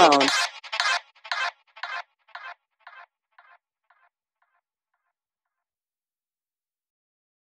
phone.